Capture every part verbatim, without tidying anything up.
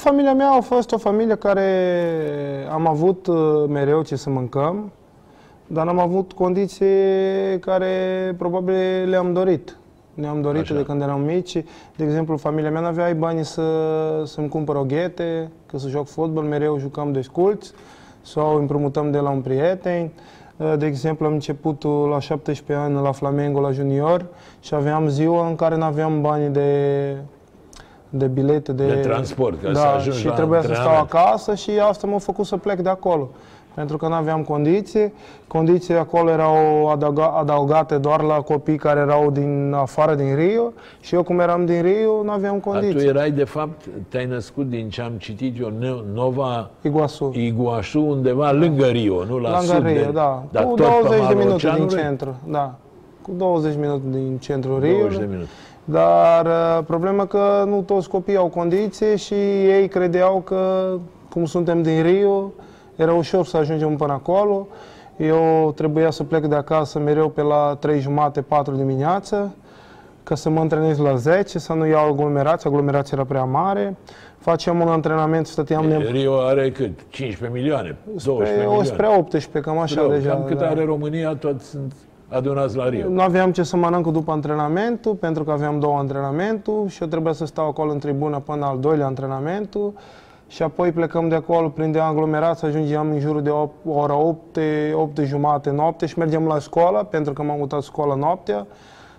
Familia mea a fost o familie care am avut mereu ce să mâncăm, dar n-am avut condiții care probabil le-am dorit. Ne-am dorit Așa. de când eram mici. De exemplu, familia mea n-avea banii să, să-mi cumpăr o ghete, că să joc fotbal, mereu jucam de sculți sau împrumutăm de la un prieten. De exemplu, am început la șaptesprezece ani la Flamengo, la junior, și aveam ziua în care n-aveam bani de... de bilete, de, de transport, ca da, să ajungi și la trebuia să stau acasă și asta m-a făcut să plec de acolo. Pentru că nu aveam condiții. Condiții acolo erau adăugate doar la copii care erau din afară, din Rio, și eu, cum eram din Rio, nu aveam condiții. Dar tu erai, de fapt, te-ai născut, din ce am citit eu, Nova Iguasu, Iguasu undeva lângă Rio, nu? La lângă sud Rio, de, da. Dar cu douăzeci de minute din centru, da. Cu douăzeci de minute din centrul Rio. douăzeci de minute. Dar problema că nu toți copiii au condiții și ei credeau că, cum suntem din Rio, era ușor să ajungem până acolo. Eu trebuia să plec de acasă mereu pe la trei jumate, patru dimineață, ca să mă antrenez la zece, să nu iau aglomerația, aglomerația era prea mare. Facem un antrenament, stăteam... Ne... Rio are cât? cincisprezece milioane? douăsprezece milioane? Spre optsprezece, cam așa Rău, deja. Cam cât da. are România, toți sunt... adunați la Rio. Nu aveam ce să mănânc după antrenamentul, pentru că aveam două antrenamenturi și eu trebuia să stau acolo în tribună până al doilea antrenamentul și apoi plecăm de acolo, prindeam aglomerație, ajungeam în jurul de opt, ora opt, opt jumate, noapte și mergeam la școală, pentru că m-am mutat scoală noaptea.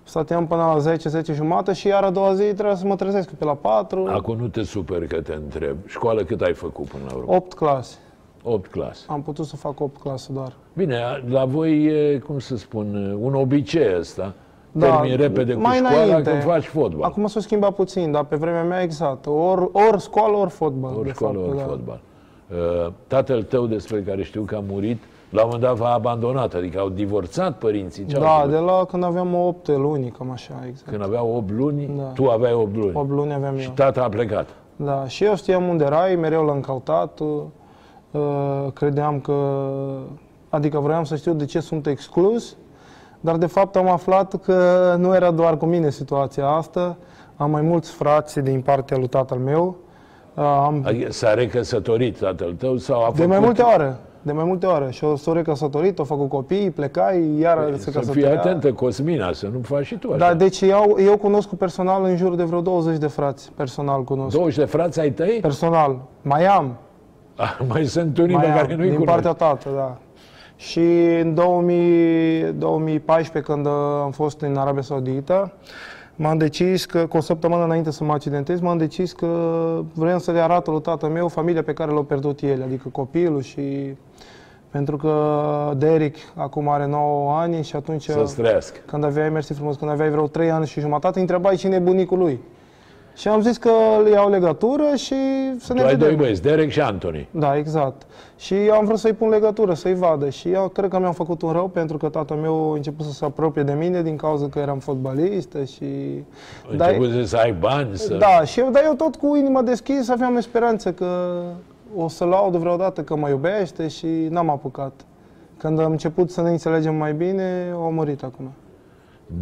Stateam până la zece, zece jumate și iar a doua zi trebuia să mă trezesc pe la patru. Acum nu te superi că te întreb. Școală cât ai făcut până la urmă? opt clase. opt clase. Am putut să fac opt clase doar. Bine, la voi e, cum să spun, un obicei ăsta. Da, termin repede cu școala înainte, când faci fotbal. Acum s-a schimbat puțin, dar pe vremea mea exact. Ori or școală, ori fotbal. Ori școală, ori da. fotbal. Uh, tatăl tău, despre care știu că a murit, la un moment dat v-a abandonat, adică au divorțat părinții. Da, de la când aveam opt luni, cam așa, exact. Când aveau opt luni, da. tu aveai opt luni. opt luni aveam eu. Și tata a plecat. Da, și eu știam unde erai, mereu l-am căutat. Credeam că... Adică vreau să știu de ce sunt exclus, dar de fapt am aflat că nu era doar cu mine situația asta. Am mai mulți frați din partea lui tatăl meu. Am... S-a recăsătorit tatăl tău? Sau a făcut... De mai multe ori. De mai multe ori. Și s-a recăsătorit, a făcut copii, plecai, iar se căsătorea. Să fii atentă, Cosmina, să nu faci și tu așa. Da, deci eu, eu cunosc personal în jur de vreo douăzeci de frați. Personal cunosc. douăzeci de frați ai tăi? Personal. Mai am. Mai sunt unii mai pe am, care nu-i cunosc. Din partea tată, da. Și în două mii, două mii paisprezece, când am fost în Arabia Saudită, m-am decis că, cu o săptămână înainte să mă accidentez, m-am decis că vreau să le arăt lui tatăl meu familia pe care l-au pierdut el, adică copilul și... Pentru că Derek acum are nouă ani și atunci... Să-ți trăiască. Când aveai, mersi frumos, când aveai vreo trei ani și jumătate, întrebai cine e bunicul lui. Și am zis că le iau legătură și să ne vedem. Tu ai doi băieți, Derek și Anthony. Da, exact. Și am vrut să-i pun legătură, să-i vadă. Și eu cred că mi-am făcut un rău, pentru că tatăl meu a început să se apropie de mine din cauza că eram fotbalistă și... A început da, să ai bani, să... Da, și eu, dar eu tot cu inima deschisă aveam speranță că o să-l laud vreodată că mă iubește și n-am apucat. Când am început să ne înțelegem mai bine, a murit acum.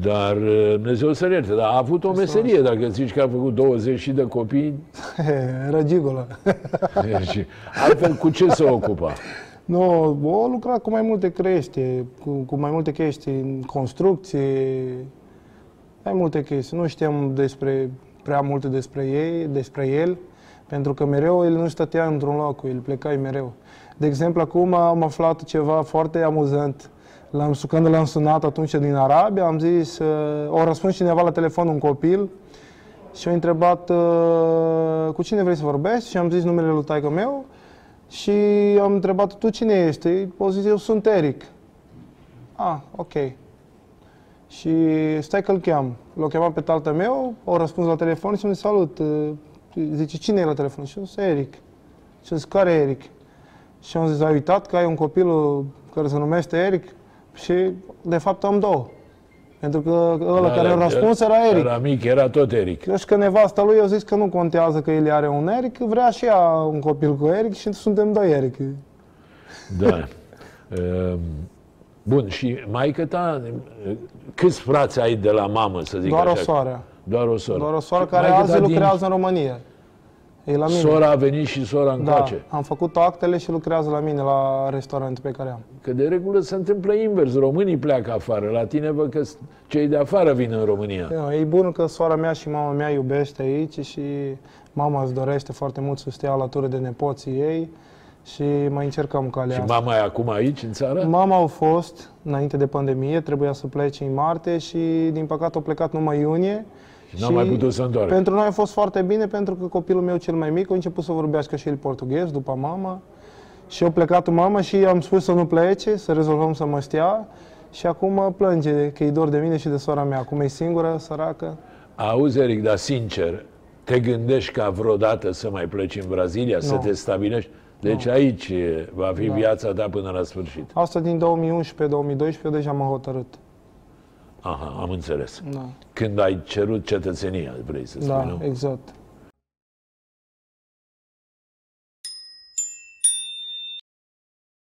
Dar, Dumnezeu să-l ierte, dar a avut o meserie, dacă zici că a făcut douăzeci de copii... Răgigolă. Altfel, cu ce se ocupa? Nu, o lucra cu mai multe crește, cu, cu mai multe chestii, în construcție, mai multe chestii. Nu știam despre, prea multe despre, ei, despre el, pentru că mereu el nu stătea într-un loc, el plecai mereu. De exemplu, acum am aflat ceva foarte amuzant. L-am, când l-am sunat atunci din Arabia, am zis, uh, o răspuns cineva la telefon, un copil, și a întrebat uh, cu cine vrei să vorbești și am zis numele lui taică meu și am întrebat, tu cine ești? O zis, eu sunt Eric. Ah, ok. Și stai că-l cheam. L-o chemat pe tatăl meu, o răspuns la telefon și mi-a zis, salut. Zice, cine e la telefon? Și am zis, Eric. Și am zis, care Eric? Și am zis, ai uitat că ai un copil care se numește Eric? Și, de fapt, am două. Pentru că ăla da, care a răspuns era Eric. Era mic, era tot Eric. Eu și că nevasta lui, eu zis că nu contează că el are un Eric, vrea și ea un copil cu Eric și suntem doi Eric. Da. Bun, și maică ta, câți frați ai de la mamă, să zic Doar așa? Doar o soară. Doar o soară. Doar o soară care azi lucrează din... în România. E la mine. Sora a venit și sora încoace. Da, am făcut actele și lucrează la mine la restaurantul pe care am. Că de regulă se întâmplă invers. Românii pleacă afară. La tine văd că cei de afară vin în România. E bun că sora mea și mama mea iubește aici și mama îți dorește foarte mult să stea alături de nepoții ei. Și mai încercăm calea asta. Și mama e acum aici, în țară? Mama au fost, înainte de pandemie, trebuia să plece în martie și, din păcate, au plecat numai iunie. Și n-am mai putut să întoarcă. Pentru noi a fost foarte bine, pentru că copilul meu cel mai mic a început să vorbească și el portughez, după mama. Și a plecat mama și am spus să nu plece, să rezolvăm să mă stea. Și acum plânge că e dor de mine și de sora mea. Acum e singură, săracă. Auzi, Eric, dar sincer, te gândești ca vreodată să mai pleci în Brazilia, no. să te stabilești? Deci no. aici va fi da. viața ta până la sfârșit. Asta din două mii unsprezece două mii doisprezece deja m-am hotărât. Aha, am înțeles. Da. Când ai cerut cetățenia, vrei să spui, da, nu? Exact.